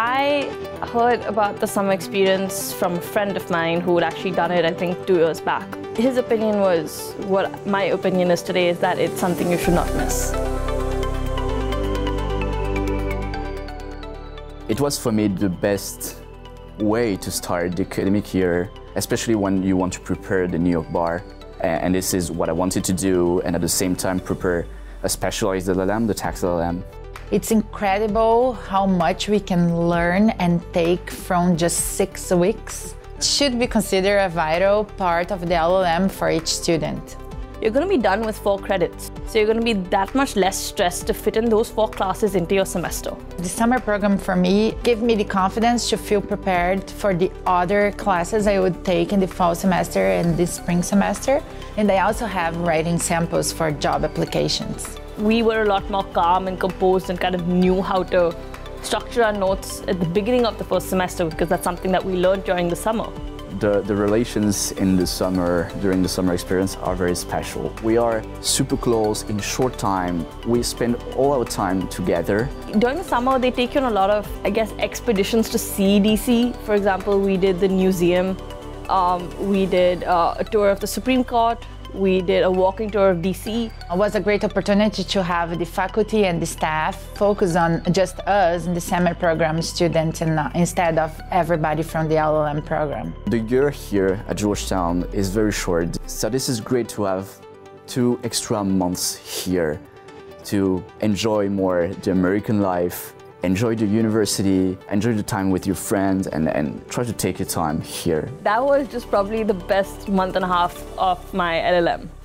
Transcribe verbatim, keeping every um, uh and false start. I heard about the summer experience from a friend of mine who had actually done it, I think, two years back. His opinion was, what my opinion is today, is that it's something you should not miss. It was, for me, the best way to start the academic year, especially when you want to prepare the New York bar. And this is what I wanted to do, and at the same time prepare a specialized L L M, the tax L L M. It's incredible how much we can learn and take from just six weeks. It should be considered a vital part of the L L M for each student. You're going to be done with four credits, so you're going to be that much less stressed to fit in those four classes into your semester. The summer program for me gave me the confidence to feel prepared for the other classes I would take in the fall semester and the spring semester. And I also have writing samples for job applications. We were a lot more calm and composed and kind of knew how to structure our notes at the beginning of the first semester, because that's something that we learned during the summer. The, the relations in the summer, during the summer experience, are very special. We are super close in short time. We spend all our time together. During the summer, they take you on a lot of, I guess, expeditions to see D C. For example, we did the museum. Um, we did uh, a tour of the Supreme Court. We did a walking tour of D C. It was a great opportunity to have the faculty and the staff focus on just us and the summer program students, and uh, instead of everybody from the L L M program. The year here at Georgetown is very short, so this is great to have two extra months here to enjoy more the American life, enjoy the university, enjoy the time with your friends, and, and try to take your time here. That was just probably the best month and a half of my L L M.